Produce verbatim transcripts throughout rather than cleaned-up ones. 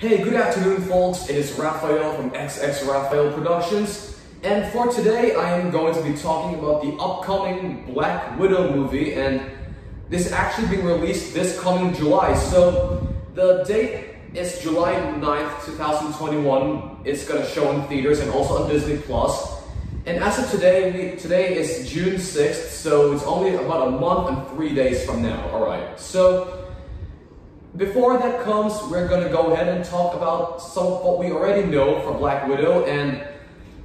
Hey, good afternoon folks, it is Raphael from Raphael Productions, and for today I am going to be talking about the upcoming Black Widow movie, and this actually being released this coming July. So the date is July ninth, two thousand twenty-one. It's gonna show in theaters and also on Disney plus. And as of today, we, today is June sixth, so it's only about a month and three days from now, alright. So before that comes, we're going to go ahead and talk about some of what we already know for Black Widow. And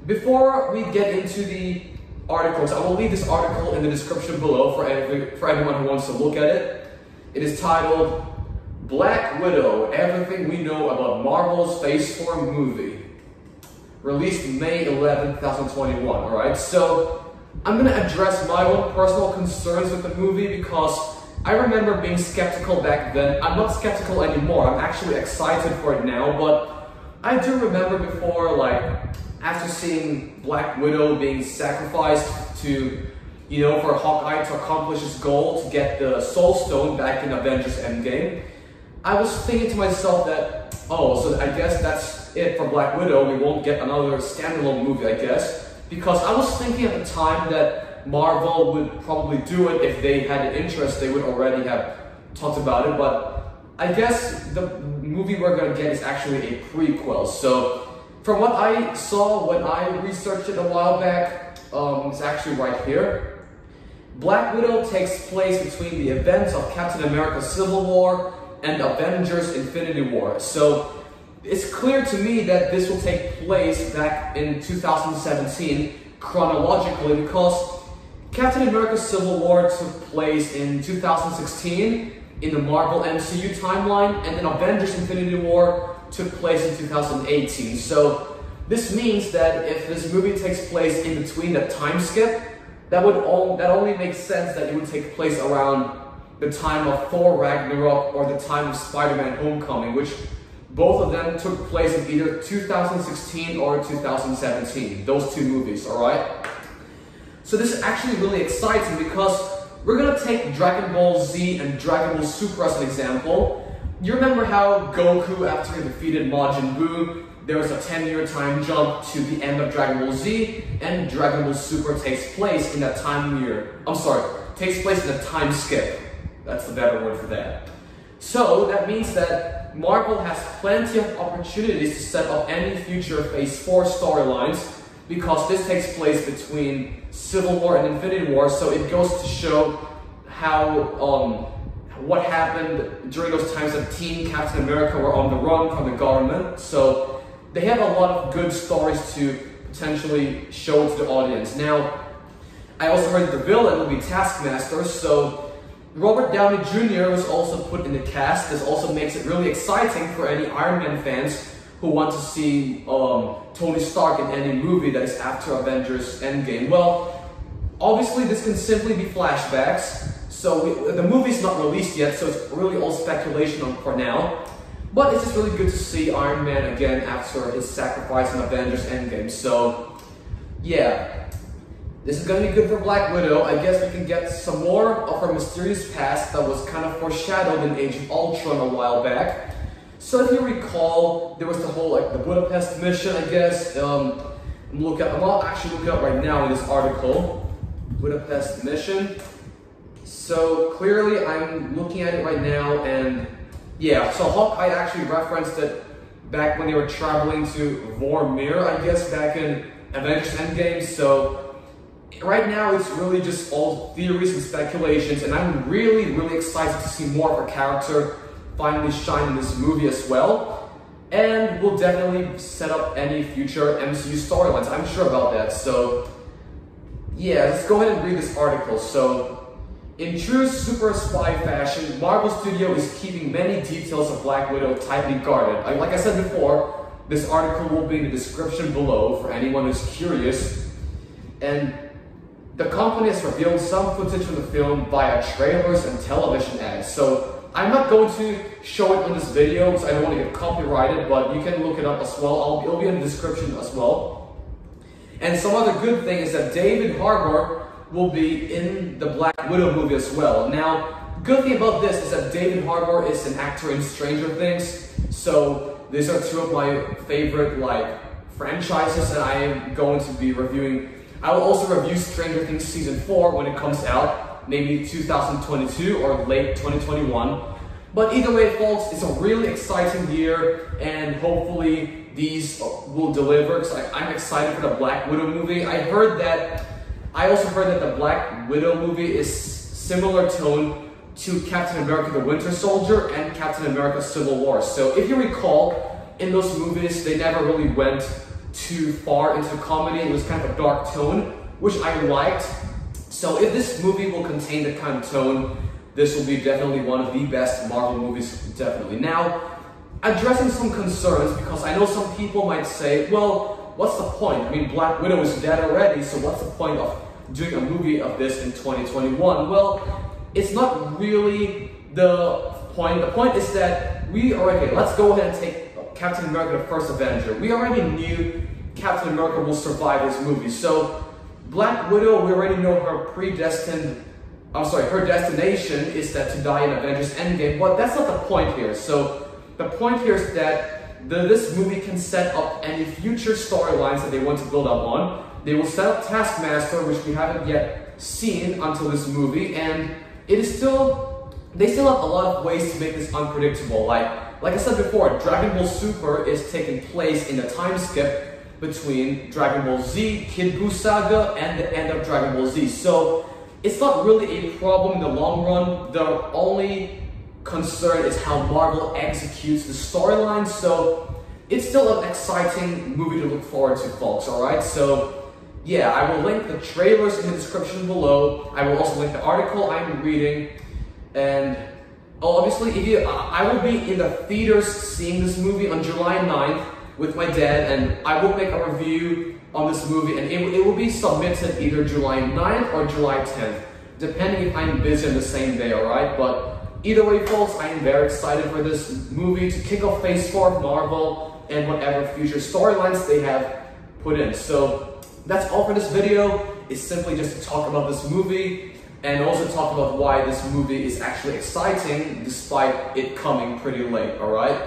before we get into the articles, I will leave this article in the description below for, every, for everyone who wants to look at it. It is titled, Black Widow, Everything We Know About Marvel's Phase four Movie. Released May eleventh, two thousand twenty-one, alright? So, I'm going to address my own personal concerns with the movie because I remember being skeptical back then. I'm not skeptical anymore, I'm actually excited for it now, but I do remember before, like, after seeing Black Widow being sacrificed to, you know, for Hawkeye to accomplish his goal to get the Soul Stone back in Avengers Endgame, I was thinking to myself that, oh, so I guess that's it for Black Widow, we won't get another standalone movie, I guess, because I was thinking at the time that Marvel would probably do it if they had an interest, they would already have talked about it, but I guess the movie we're gonna get is actually a prequel. So from what I saw when I researched it a while back, um, it's actually right here. Black Widow takes place between the events of Captain America: Civil War and Avengers: Infinity War. So it's clear to me that this will take place back in two thousand seventeen chronologically, because Captain America: Civil War took place in two thousand sixteen in the Marvel M C U timeline, and then Avengers: Infinity War took place in two thousand eighteen. So this means that if this movie takes place in between that time skip, that would all, that only makes sense that it would take place around the time of Thor: Ragnarok or the time of Spider-Man: Homecoming, which both of them took place in either two thousand sixteen or two thousand seventeen. Those two movies, all right? So this is actually really exciting because we're gonna take Dragon Ball Z and Dragon Ball Super as an example. You remember how Goku, after he defeated Majin Buu, there was a ten-year time jump to the end of Dragon Ball Z, and Dragon Ball Super takes place in that time year. I'm sorry, takes place in a time skip. That's the better word for that. So that means that Marvel has plenty of opportunities to set up any future Phase four storylines, because this takes place between Civil War and Infinity War, so it goes to show how, um, what happened during those times that Team Captain America were on the run from the government. So they have a lot of good stories to potentially show to the audience. Now, I also heard the villain will be Taskmaster, so Robert Downey Junior was also put in the cast. This also makes it really exciting for any Iron Man fans who want to see um, Tony Stark in any movie that is after Avengers Endgame. Well, obviously this can simply be flashbacks, so we, the movie's not released yet, so it's really all speculation on, for now. But it's just really good to see Iron Man again after his sacrifice in Avengers Endgame, so yeah. This is gonna be good for Black Widow. I guess we can get some more of her mysterious past that was kind of foreshadowed in Age of Ultron a while back. So if you recall, there was the whole, like, the Budapest mission, I guess. Um, I'm, look up, I'm not actually looking up right now in this article. Budapest mission. So clearly I'm looking at it right now, and yeah, so Hawkeye actually referenced it back when they were traveling to Vormir, I guess, back in Avengers Endgame. So right now it's really just all theories and speculations, and I'm really, really excited to see more of her character finally shine in this movie as well, and will definitely set up any future M C U storylines, I'm sure about that. So yeah, let's go ahead and read this article. So, in true super spy fashion, Marvel Studio is keeping many details of Black Widow tightly guarded. Like I said before, this article will be in the description below for anyone who's curious, and the company has revealed some footage from the film via trailers and television ads. So I'm not going to show it in this video because I don't want to get copyrighted, but you can look it up as well. I'll, it'll be in the description as well. And some other good thing is that David Harbour will be in the Black Widow movie as well. Now, good thing about this is that David Harbour is an actor in Stranger Things, so These are two of my favorite like franchises that I am going to be reviewing. I will also review Stranger Things Season four when it comes out, maybe two thousand twenty-two or late twenty twenty-one. But either way, folks, it's a really exciting year, and hopefully these will deliver, because I'm excited for the Black Widow movie. I heard that, I also heard that the Black Widow movie is similar tone to Captain America: The Winter Soldier and Captain America: Civil War. So if you recall, in those movies, they never really went too far into comedy. It was kind of a dark tone, which I liked. So if this movie will contain that kind of tone, this will be definitely one of the best Marvel movies, definitely. Now, addressing some concerns, because I know some people might say, well, what's the point? I mean, Black Widow is dead already, so what's the point of doing a movie of this in twenty twenty-one? Well, it's not really the point. The point is that we are, okay, let's go ahead and take Captain America, the first Avenger. We already knew Captain America will survive this movie. So Black Widow, we already know her predestined, I'm sorry, her destination is that to die in Avengers Endgame, but that's not the point here. So the point here is that the, this movie can set up any future storylines that they want to build up on. They will set up Taskmaster, which we haven't yet seen until this movie, and it is still, they still have a lot of ways to make this unpredictable. Like, Like I said before, Dragon Ball Super is taking place in the time skip between Dragon Ball Z, Kid Buu Saga, and the end of Dragon Ball Z. So it's not really a problem in the long run. The only concern is how Marvel executes the storyline. So it's still an exciting movie to look forward to, folks, alright? So yeah, I will link the trailers in the description below. I will also link the article I'm reading, and oh, obviously, if you, I will be in the theaters seeing this movie on July ninth with my dad, and I will make a review on this movie, and it, it will be submitted either July ninth or July tenth, depending if I'm busy on the same day, alright? But either way, folks, I am very excited for this movie to kick off Phase four of Marvel and whatever future storylines they have put in. So that's all for this video. It's simply just to talk about this movie, and also talk about why this movie is actually exciting despite it coming pretty late, alright?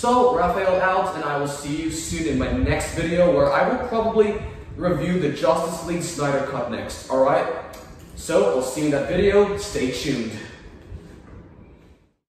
So, Raphael out, and I will see you soon in my next video, where I will probably review the Justice League Snyder Cut next, alright? So, I'll see you in that video, stay tuned.